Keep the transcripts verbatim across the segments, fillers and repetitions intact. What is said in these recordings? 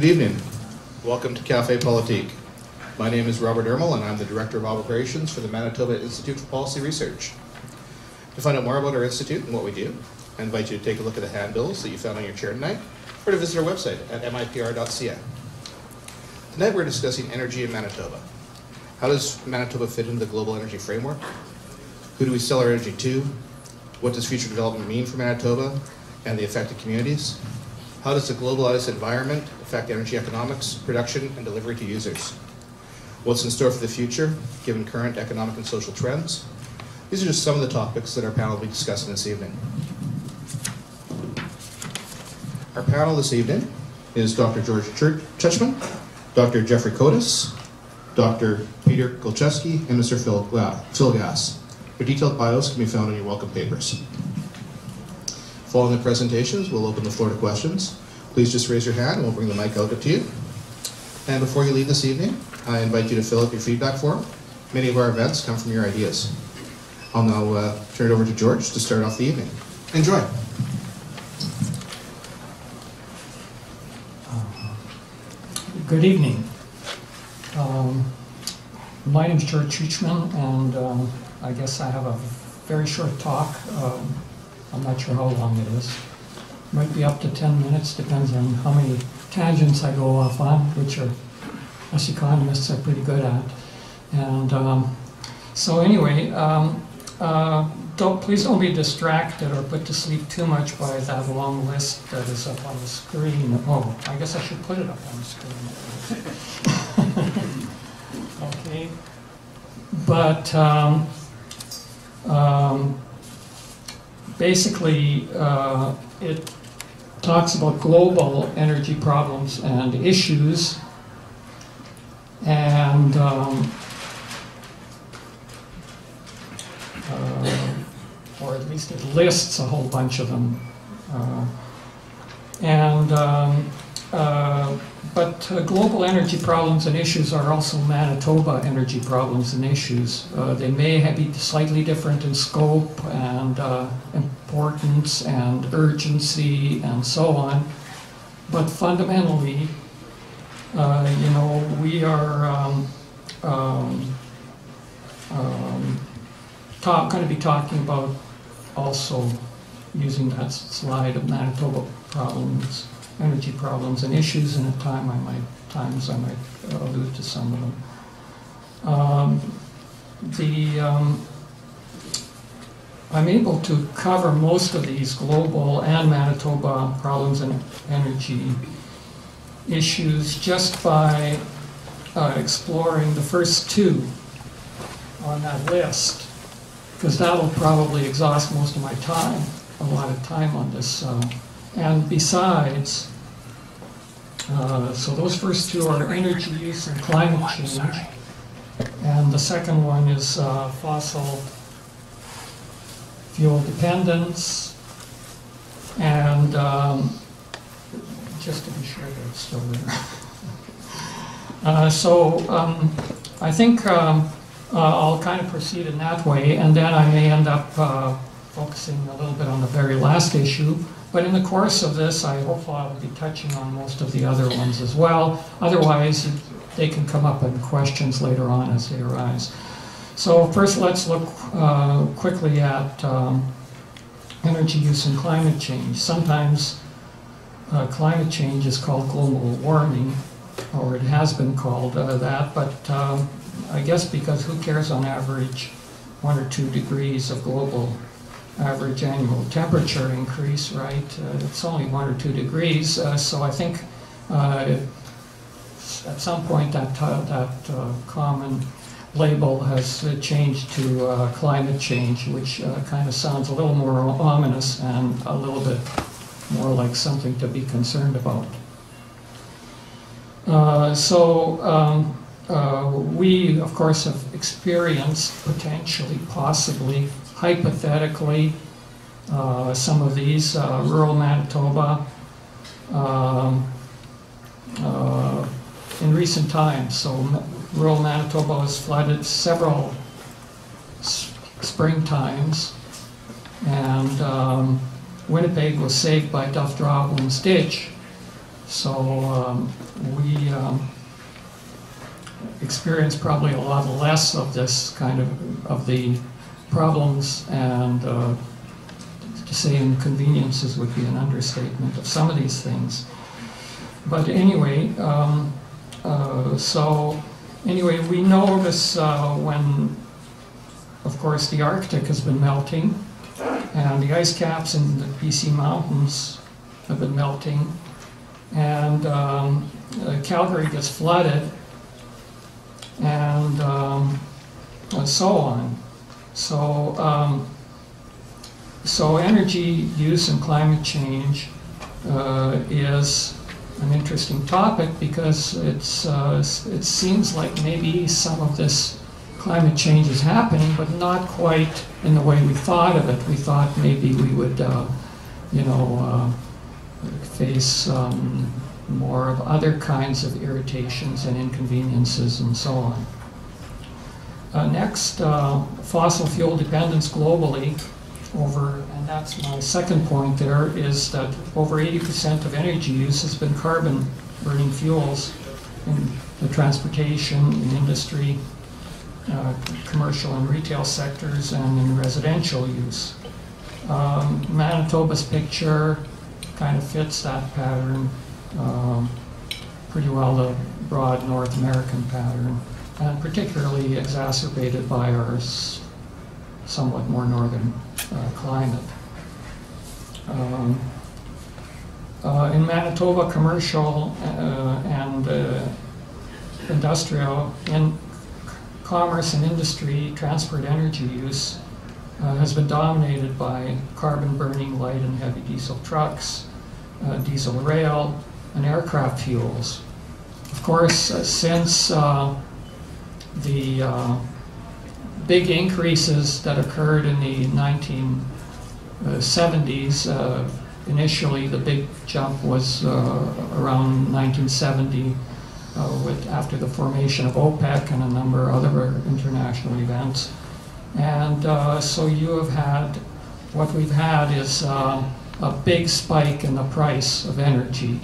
Good evening. Welcome to Café Politique. My name is Robert Ermel, and I'm the Director of Operations for the Manitoba Institute for Policy Research. To find out more about our institute and what we do, I invite you to take a look at the handbills that you found on your chair tonight, or to visit our website at M I P R dot C A. Tonight we're discussing energy in Manitoba. How does Manitoba fit into the global energy framework? Who do we sell our energy to? What does future development mean for Manitoba and the affected communities? How does the globalized environment affect energy economics, production, and delivery to users? What's in store for the future, given current economic and social trends? These are just some of the topics that our panel will be discussing this evening. Our panel this evening is Doctor George Chuchman, Doctor Jeffrey Kotis, Doctor Peter Golcheski, and Mister Phil Gass. Their detailed bios can be found on your welcome papers. Following the presentations, we'll open the floor to questions. Please just raise your hand and we'll bring the mic out up to you. And before you leave this evening, I invite you to fill out your feedback form. Many of our events come from your ideas. I'll now uh, turn it over to George to start off the evening. Enjoy. Good evening. Um, my name is George Chuchman, and um, I guess I have a very short talk. Um, I'm not sure how long it is. Might be up to ten minutes, depends on how many tangents I go off on, which are, us economists are pretty good at. And um, so anyway, um, uh, don't, please don't be distracted or put to sleep too much by that long list that is up on the screen. Oh, I guess I should put it up on the screen. Okay. But um, um, basically, uh, it talks about global energy problems and issues, and um, uh, or at least it lists a whole bunch of them. Uh, and um, uh, but uh, global energy problems and issues are also Manitoba energy problems and issues. Uh, they may be slightly different in scope and uh, importance and urgency and so on, but fundamentally, uh, you know, we are um, um, um, talk, going to be talking about also using that slide of Manitoba problems. Energy problems and issues, and at time I might, times I might allude to some of them. Um, the, um, I'm able to cover most of these global and Manitoba problems and energy issues just by uh, exploring the first two on that list, because that'll probably exhaust most of my time, a lot of time on this. Uh, And besides, uh, so those first two are energy use and climate change, and the second one is uh, fossil fuel dependence, and um, just to be sure that it's still there. uh, so um, I think um, uh, I'll kind of proceed in that way, and then I may end up uh, focusing a little bit on the very last issue. But in the course of this, I hope I'll be touching on most of the other ones as well. Otherwise, they can come up in questions later on as they arise. So first, let's look uh, quickly at um, energy use and climate change. Sometimes uh, climate change is called global warming, or it has been called uh, that, but uh, I guess because who cares on average one or two degrees of global warming? Average annual temperature increase, right? Uh, it's only one or two degrees, uh, so I think uh, at some point that that uh, common label has uh, changed to uh, climate change, which uh, kind of sounds a little more ominous and a little bit more like something to be concerned about. Uh, so. Um, Uh, we, of course, have experienced potentially, possibly, hypothetically, uh, some of these, uh, rural Manitoba, um, uh, in recent times. So rural Manitoba was flooded several sp springtimes, and um, Winnipeg was saved by Duff Drawlin's ditch. So um, we um, experience probably a lot less of this kind of, of the problems, and uh, to say inconveniences would be an understatement of some of these things. But anyway, um, uh, so anyway, we notice uh, when, of course, the Arctic has been melting, and the ice caps in the B C mountains have been melting, and um, uh, Calgary gets flooded, and, um, and so on. So, um, so energy use and climate change uh, is an interesting topic, because it's uh, it seems like maybe some of this climate change is happening, but not quite in the way we thought of it. We thought maybe we would, uh, you know, uh, face um, more of other kinds of irritations and inconveniences and so on. Uh, next, uh, fossil fuel dependence globally over, and that's my second point there, is that over eighty percent of energy use has been carbon burning fuels in the transportation, in industry, uh, commercial and retail sectors, and in residential use. Um, Manitoba's picture kind of fits that pattern, um, pretty well the broad North American pattern, and particularly exacerbated by our somewhat more northern uh, climate. Um, uh, in Manitoba, commercial uh, and uh, industrial, in commerce and industry, transport energy use uh, has been dominated by carbon-burning light and heavy diesel trucks, uh, diesel rail, and aircraft fuels. Of course, uh, since uh, the uh, big increases that occurred in the nineteen seventies, uh, initially the big jump was uh, around nineteen seventy uh, with, after the formation of OPEC and a number of other international events. And uh, so you have had, what we've had is uh, a big spike in the price of energy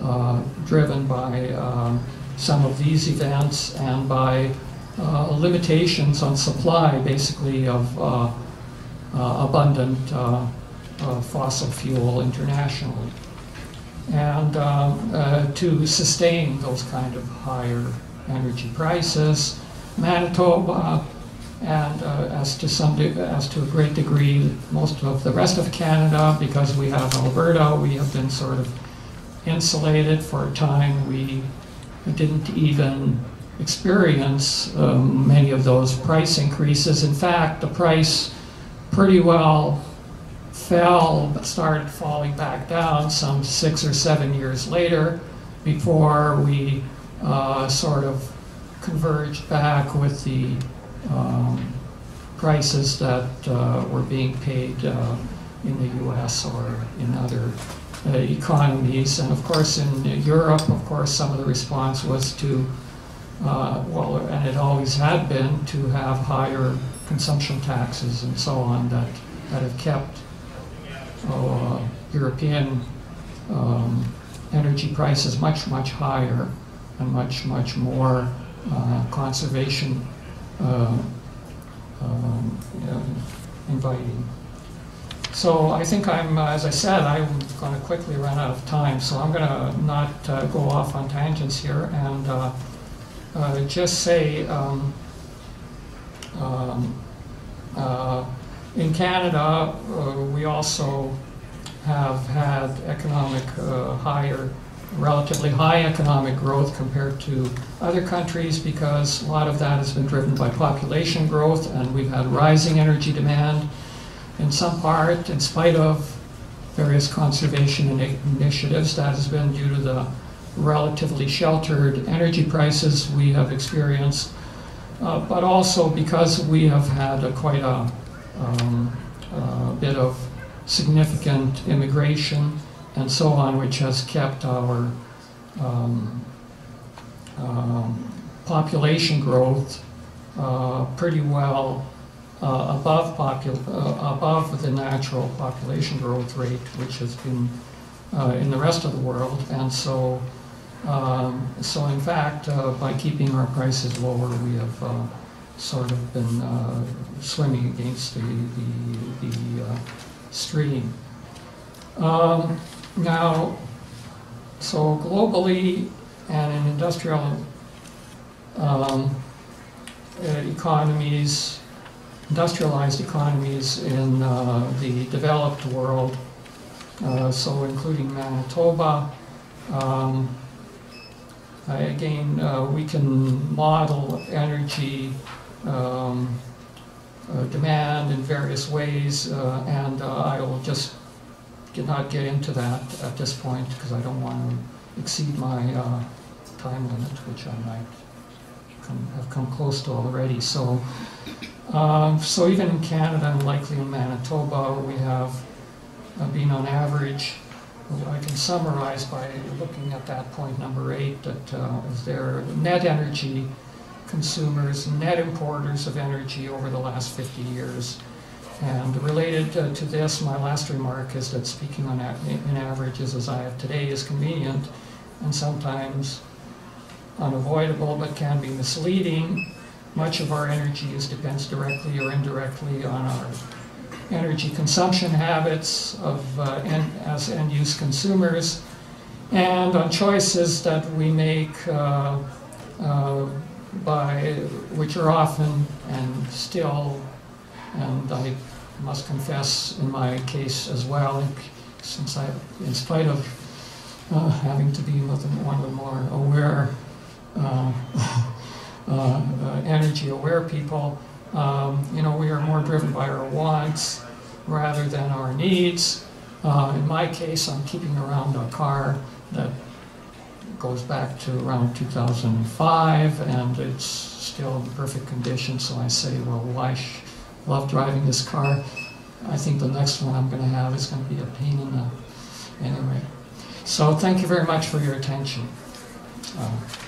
uh, driven by uh, some of these events and by uh, limitations on supply, basically, of uh, uh, abundant uh, uh, fossil fuel internationally, and uh, uh, to sustain those kind of higher energy prices. Manitoba, and uh, as to some as to a great degree, most of the rest of Canada, because we have Alberta, we have been sort of insulated for a time. We didn't even experience um, many of those price increases. In fact, the price pretty well fell, but started falling back down some six or seven years later before we uh, sort of converged back with the um, prices that uh, were being paid uh, in the U S or in other Uh, economies. And of course in Europe, of course, some of the response was to, uh, well, and it always had been, to have higher consumption taxes and so on that, that have kept uh, European um, energy prices much, much higher and much, much more uh, conservation uh, um, uh, inviting. So I think I'm, uh, as I said, I'm going to quickly run out of time, so I'm going to not uh, go off on tangents here, and uh, uh, just say um, um, uh, in Canada uh, we also have had economic uh, higher, relatively high economic growth compared to other countries, because a lot of that has been driven by population growth, and we've had rising energy demand, in some part, in spite of various conservation initiatives. That has been due to the relatively sheltered energy prices we have experienced, uh, but also because we have had a, quite a, um, a bit of significant immigration and so on, which has kept our um, um, population growth uh, pretty well Uh, above, popul uh, above the natural population growth rate, which has been uh, in the rest of the world. And so, um, so in fact, uh, by keeping our prices lower, we have uh, sort of been uh, swimming against the, the, the uh, stream. Um, now, so globally and in industrial um, economies, industrialized economies in uh, the developed world, uh, so including Manitoba, um, again, uh, we can model energy um, uh, demand in various ways, uh, and uh, I will just Did not get into that at this point because I don't want to exceed my uh, time limit, which I might come, have come close to already. So, um, so even in Canada and likely in Manitoba, we have uh, been on average. I can summarize by looking at that point number eight that uh, they're net energy consumers, net importers of energy over the last fifty years. And related uh, to this, my last remark is that speaking on a in averages as I have today is convenient and sometimes unavoidable, but can be misleading. Much of our energy is depends directly or indirectly on our energy consumption habits of uh, en as end-use consumers, and on choices that we make uh, uh, by which are often and still. And I must confess, in my case as well, since I, in spite of uh, having to be one of the more aware, uh, uh, energy-aware people, um, you know, we are more driven by our wants rather than our needs. Uh, in my case, I'm keeping around a car that goes back to around two thousand five, and it's still in perfect condition. So I say, well, why should love driving this car. I think the next one I'm going to have is going to be a pain in the... Anyway. So thank you very much for your attention. Uh,